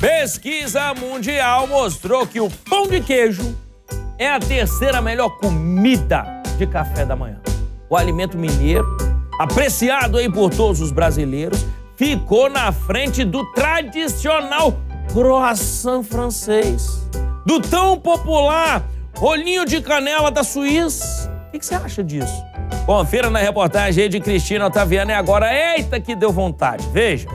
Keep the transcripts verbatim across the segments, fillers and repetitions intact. Pesquisa mundial mostrou que o pão de queijo é a terceira melhor comida de café da manhã. O alimento mineiro, apreciado aí por todos os brasileiros, ficou na frente do tradicional croissant francês, do tão popular rolinho de canela da Suíça. O que você acha disso? Confira na reportagem aí de Cristina Otaviana. E agora, eita que deu vontade, veja.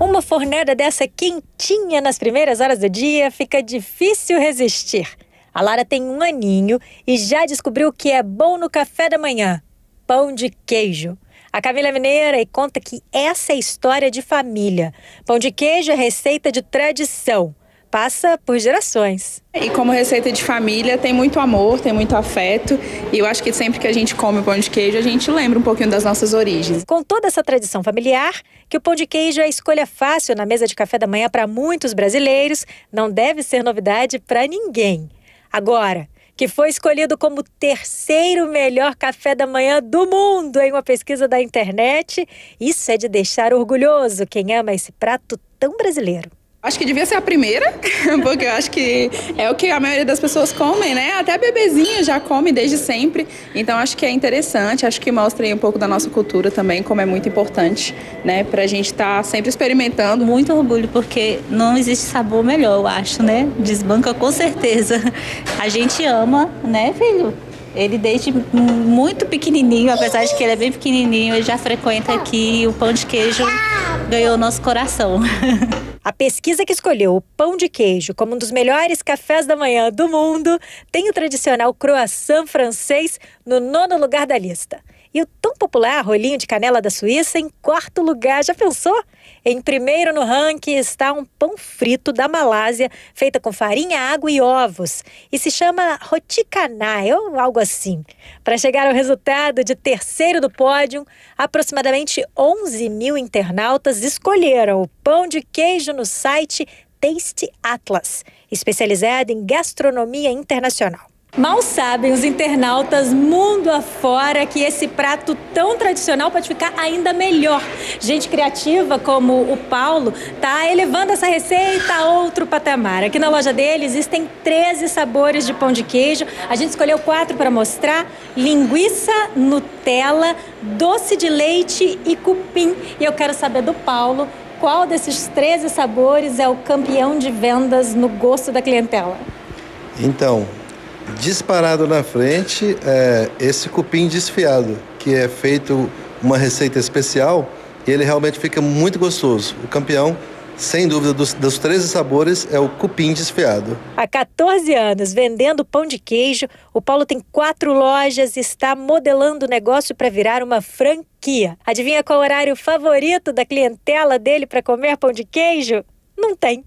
Uma fornada dessa quentinha nas primeiras horas do dia fica difícil resistir. A Lara tem um aninho e já descobriu o que é bom no café da manhã: pão de queijo. A Camila é mineira e conta que essa é história de família. Pão de queijo é receita de tradição, passa por gerações. E como receita de família tem muito amor, tem muito afeto, e eu acho que sempre que a gente come o pão de queijo a gente lembra um pouquinho das nossas origens. Com toda essa tradição familiar, que o pão de queijo é a escolha fácil na mesa de café da manhã para muitos brasileiros, não deve ser novidade para ninguém. Agora, que foi escolhido como o terceiro melhor café da manhã do mundo em uma pesquisa da internet, isso é de deixar orgulhoso quem ama esse prato tão brasileiro. Acho que devia ser a primeira, porque eu acho que é o que a maioria das pessoas comem, né? Até bebezinho já come desde sempre. Então acho que é interessante, acho que mostra aí um pouco da nossa cultura também, como é muito importante, né? Pra gente estar tá sempre experimentando. Muito orgulho, porque não existe sabor melhor, eu acho, né? Desbanca com certeza. A gente ama, né, filho? Ele desde muito pequenininho, apesar de que ele é bem pequenininho, ele já frequenta aqui, e o pão de queijo ganhou nosso coração. A pesquisa que escolheu o pão de queijo como um dos melhores cafés da manhã do mundo tem o tradicional croissant francês no nono lugar da lista. E o tão popular rolinho de canela da Suíça em quarto lugar, já pensou? Em primeiro no ranking está um pão frito da Malásia, feita com farinha, água e ovos. E se chama roti canai, ou algo assim. Para chegar ao resultado de terceiro do pódio, aproximadamente onze mil internautas escolheram o pão de queijo no site Taste Atlas, especializado em gastronomia internacional. Mal sabem os internautas mundo afora que esse prato tão tradicional pode ficar ainda melhor. Gente criativa como o Paulo está elevando essa receita a outro patamar. Aqui na loja dele existem treze sabores de pão de queijo. A gente escolheu quatro para mostrar: linguiça, Nutella, doce de leite e cupim. E eu quero saber do Paulo qual desses treze sabores é o campeão de vendas no gosto da clientela. Então, disparado na frente é esse cupim desfiado, que é feito uma receita especial e ele realmente fica muito gostoso. O campeão, sem dúvida, dos, dos treze sabores é o cupim desfiado. Há quatorze anos vendendo pão de queijo, o Paulo tem quatro lojas e está modelando o negócio para virar uma franquia. Adivinha qual o horário favorito da clientela dele para comer pão de queijo? Não tem.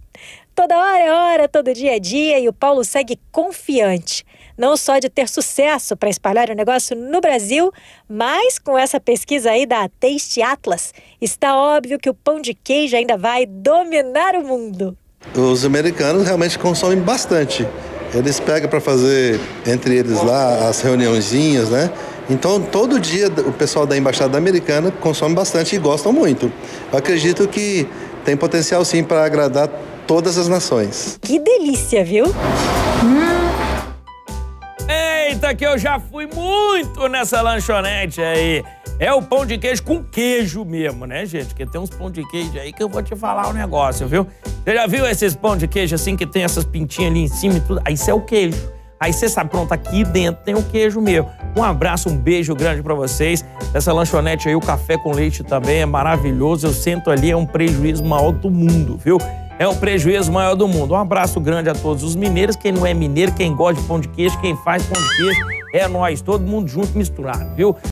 Toda hora é hora, todo dia é dia, e o Paulo segue confiante. Não só de ter sucesso para espalhar o negócio no Brasil, mas com essa pesquisa aí da Taste Atlas, está óbvio que o pão de queijo ainda vai dominar o mundo. Os americanos realmente consomem bastante. Eles pegam para fazer, entre eles lá, as reuniãozinhas, né? Então, todo dia o pessoal da Embaixada Americana consome bastante e gostam muito. Eu acredito que tem potencial sim para agradar todas as nações. Que delícia, viu? Hum. Eita, que eu já fui muito nessa lanchonete aí. É o pão de queijo com queijo mesmo, né, gente? Porque tem uns pão de queijo aí que eu vou te falar o negócio, viu? Você já viu esses pão de queijo assim que tem essas pintinhas ali em cima e tudo? Aí isso é o queijo. Aí você sabe, pronto, aqui dentro tem o queijo mesmo. Um abraço, um beijo grande pra vocês. Essa lanchonete aí, o café com leite também é maravilhoso. Eu sento ali, é um prejuízo maior do mundo, viu? É um prejuízo maior do mundo. Um abraço grande a todos os mineiros, quem não é mineiro, quem gosta de pão de queijo, quem faz pão de queijo, é nós, todo mundo junto misturado, viu?